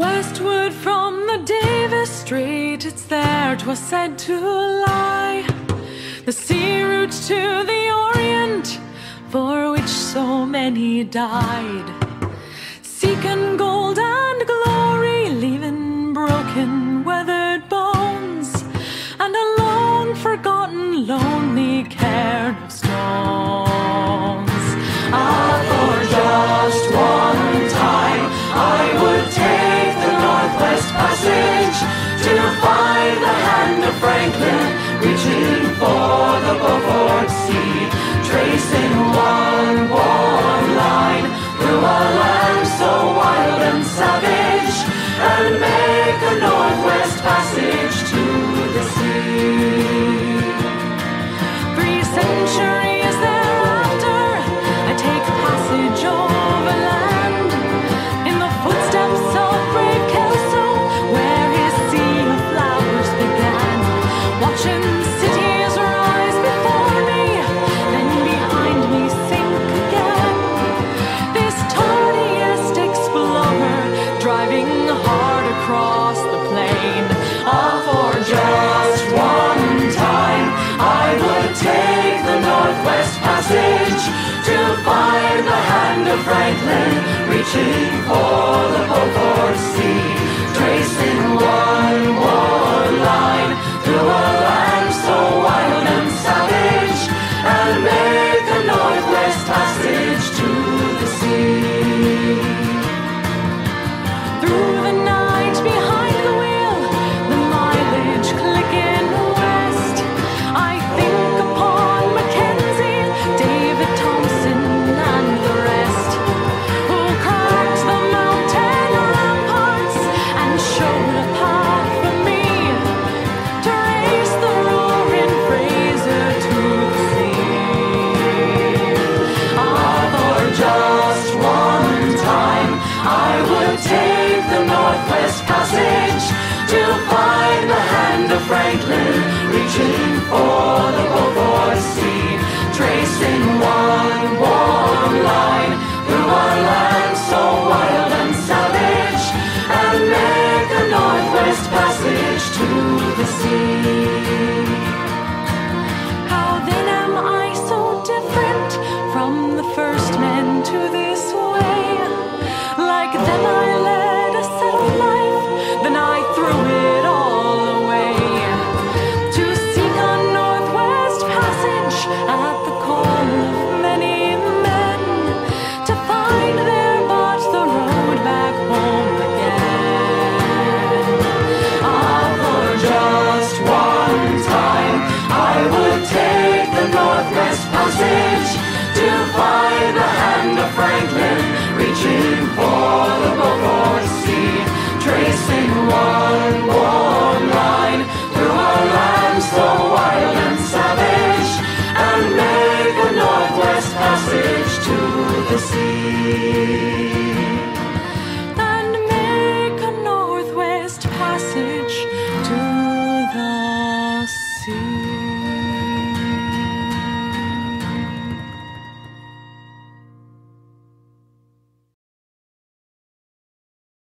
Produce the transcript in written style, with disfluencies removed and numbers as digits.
Westward from the Davis Strait, it's there 'twas said to lie, the sea route to the Orient, for which so many died, seeking gold and glory, leaving broken, weathered bones, and a long forgotten, lonely cairn of stones. Ah, for just one time I would take the Northwest Passage to find the hand of Franklin reaching for the Beaufort Sea, tracing one line through a land so wild and savage, and make a Northwest Passage to the sea. 3 centuries thereafter, I take passage over land in the footsteps of brave Kelso, where his sea of flowers began, watching cities rise before me, then behind me sink again. This tardiest explorer driving hard across the plain. Ah, for just one time I would take the Northwest Passage to find the hand of Franklin reaching for the Beaufort Sea, tracing one line through a land so wild and savage, and make a Northwest Passage to the sea. Through the night behind the wheel, the mileage clicking west, I think upon Mackenzie, David Thompson and the rest, who cracked the mountain ramparts and showed a path for me to race the roaring Fraser to the sea. Ah, for just one time I would take the Northwest Passage to find the hand of Franklin reaching for the Beaufort Sea, tracing one line through a land so wild and savage, and make a Northwest Passage to the sea. How then am I so different from the first men to this way? Like them I led a settled life, then I threw it all away to seek a Northwest Passage at the call of many men, to find there but the road back home again. Ah, for just one time I would take the Northwest Passage to find the hand of Franklin reaching for the Beaufort Sea, tracing one line through a land so wild and savage, and make a Northwest Passage to the sea.